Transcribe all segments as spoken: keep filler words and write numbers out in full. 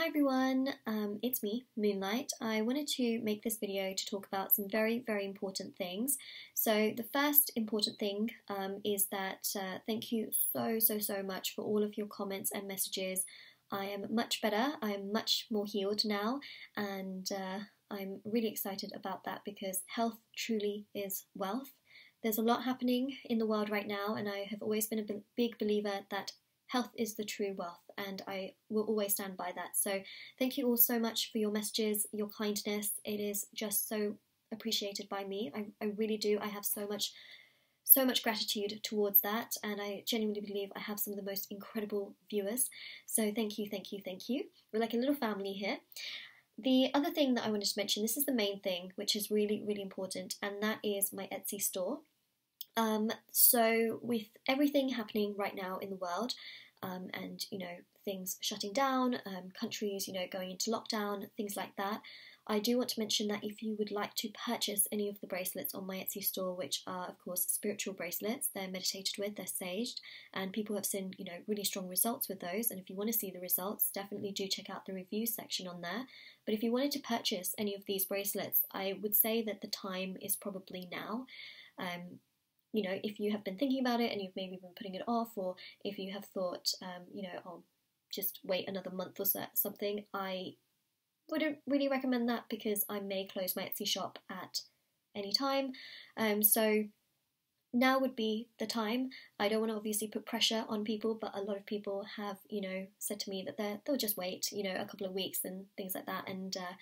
Hi everyone, um, it's me, Moonlight. I wanted to make this video to talk about some very, very important things. So the first important thing um, is that uh, thank you so, so, so much for all of your comments and messages. I am much better, I am much more healed now, and uh, I'm really excited about that because health truly is wealth. There's a lot happening in the world right now, and I have always been a big believer that health is the true wealth, and I will always stand by that. So thank you all so much for your messages, your kindness. It is just so appreciated by me. I, I really do. I have so much, so much gratitude towards that, and I genuinely believe I have some of the most incredible viewers. So thank you, thank you, thank you. We're like a little family here. The other thing that I wanted to mention, this is the main thing, which is really, really important, and that is my Etsy store. Um, so with everything happening right now in the world, um, and, you know, things shutting down, um, countries, you know, going into lockdown, things like that, I do want to mention that if you would like to purchase any of the bracelets on my Etsy store, which are, of course, spiritual bracelets, they're meditated with, they're saged, and people have seen, you know, really strong results with those, and if you want to see the results, definitely do check out the reviews section on there. But if you wanted to purchase any of these bracelets, I would say that the time is probably now. Um, You know, if you have been thinking about it and you've maybe been putting it off, or if you have thought, um, you know, I'll just wait another month or so, something, I wouldn't really recommend that because I may close my Etsy shop at any time. Um, so now would be the time. I don't want to obviously put pressure on people, but a lot of people have, you know, said to me that they're, they'll just wait, you know, a couple of weeks and things like that. And uh,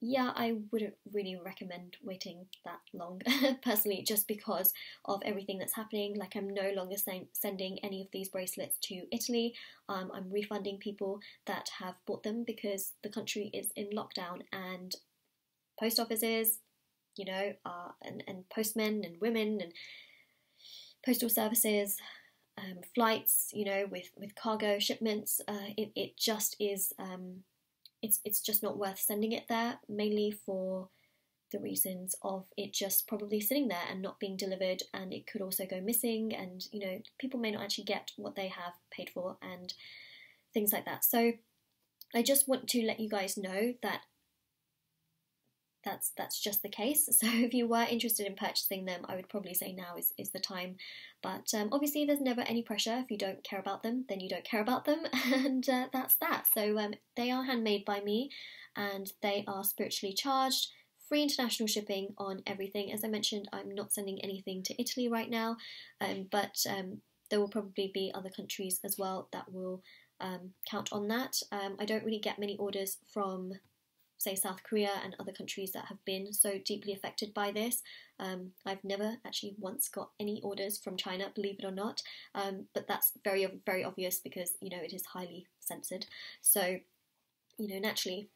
yeah, I wouldn't really recommend waiting that long, personally, just because of everything that's happening. Like, I'm no longer sen sending any of these bracelets to Italy. Um, I'm refunding people that have bought them because the country is in lockdown, and post offices, you know, uh, and, and postmen and women and postal services, um, flights, you know, with, with cargo shipments, uh, it, it just is... Um, It's, it's just not worth sending it there, mainly for the reasons of it just probably sitting there and not being delivered, and it could also go missing, and, you know, people may not actually get what they have paid for and things like that. So I just want to let you guys know that that's that's just the case. So if you were interested in purchasing them, I would probably say now is, is the time. But um, obviously there's never any pressure. If you don't care about them, then you don't care about them, and uh, that's that. So um, they are handmade by me, and they are spiritually charged, free international shipping on everything. As I mentioned, I'm not sending anything to Italy right now, um, but um, there will probably be other countries as well that will um, count on that. Um, I don't really get many orders from, say, South Korea and other countries that have been so deeply affected by this. Um, I've never actually once got any orders from China, believe it or not, um, but that's very, very obvious because, you know, it is highly censored. So, you know, naturally,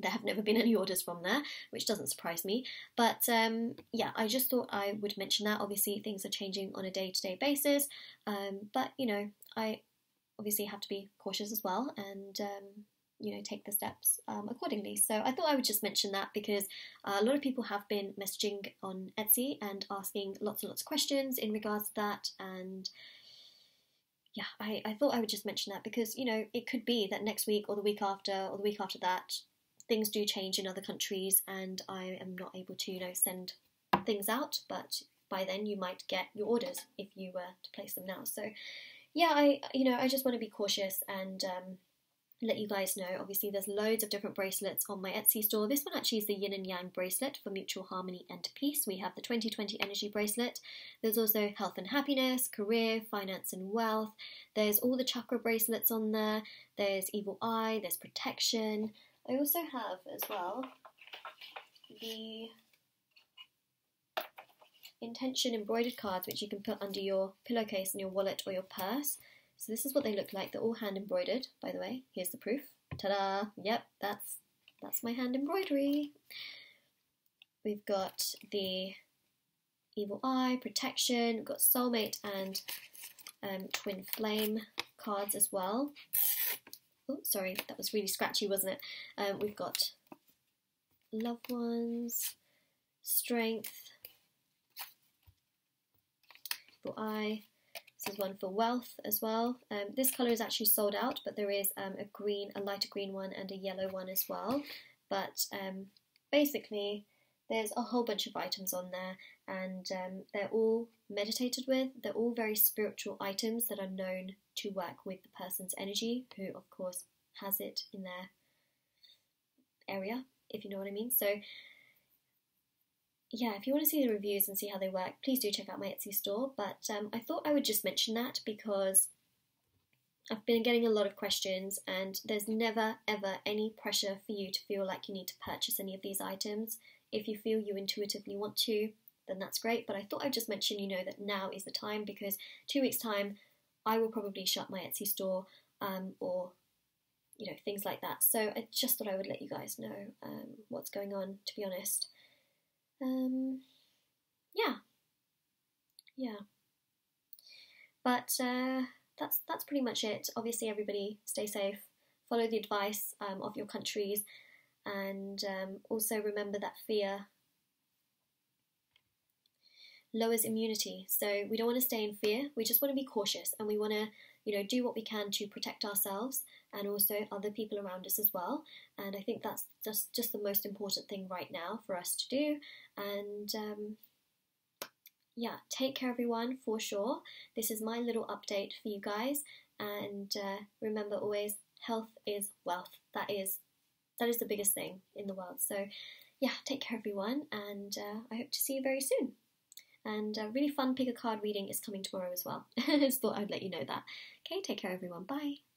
there have never been any orders from there, which doesn't surprise me. But um, yeah, I just thought I would mention that. Obviously, things are changing on a day-to-day basis, um, but, you know, I obviously have to be cautious as well, and... Um, you know, take the steps um, accordingly. So I thought I would just mention that because uh, a lot of people have been messaging on Etsy and asking lots and lots of questions in regards to that, and yeah, I, I thought I would just mention that because, you know, it could be that next week or the week after or the week after that, things do change in other countries, and I am not able to, you know, send things out, but by then you might get your orders if you were to place them now. So yeah, I, you know, I just want to be cautious and um, let you guys know. Obviously there's loads of different bracelets on my Etsy store. This one actually is the yin and yang bracelet for mutual harmony and peace. We have the twenty twenty energy bracelet. There's also health and happiness, career, finance and wealth. There's all the chakra bracelets on there. There's evil eye, there's protection. I also have as well the intention embroidered cards, which you can put under your pillowcase and your wallet or your purse. So this is what they look like. They're all hand embroidered, by the way. Here's the proof. Ta-da! Yep, that's that's my hand embroidery. We've got the evil eye, protection. We've got soulmate and um, twin flame cards as well. Oh, sorry, that was really scratchy, wasn't it? Um, we've got loved ones, strength, evil eye. is one for wealth as well. Um, this colour is actually sold out, but there is um, a green, a lighter green one and a yellow one as well. But um, basically there's a whole bunch of items on there, and um, they're all meditated with. They're all very spiritual items that are known to work with the person's energy, who of course has it in their area, if you know what I mean. So yeah, if you want to see the reviews and see how they work, please do check out my Etsy store. But um, I thought I would just mention that because I've been getting a lot of questions, and there's never ever any pressure for you to feel like you need to purchase any of these items. If you feel you intuitively want to, then that's great. But I thought I'd just mention, you know, that now is the time, because two weeks time I will probably shut my Etsy store, um, or you know, things like that. So I just thought I would let you guys know um, what's going on, to be honest. Um, yeah, yeah, but uh, that's that's pretty much it. Obviously, everybody stay safe, follow the advice um, of your countries, and um, also remember that fear lowers immunity. So we don't want to stay in fear. We just want to be cautious, and we want to, you know, do what we can to protect ourselves and also other people around us as well. And I think that's just, just the most important thing right now for us to do. And um, yeah, take care everyone, for sure. This is my little update for you guys. And uh, remember always, health is wealth. That is, that is the biggest thing in the world. So yeah, take care everyone, and uh, I hope to see you very soon. And a really fun pick a card reading is coming tomorrow as well. I just thought I'd let you know that. Okay, take care everyone. Bye.